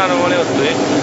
下了我那个水。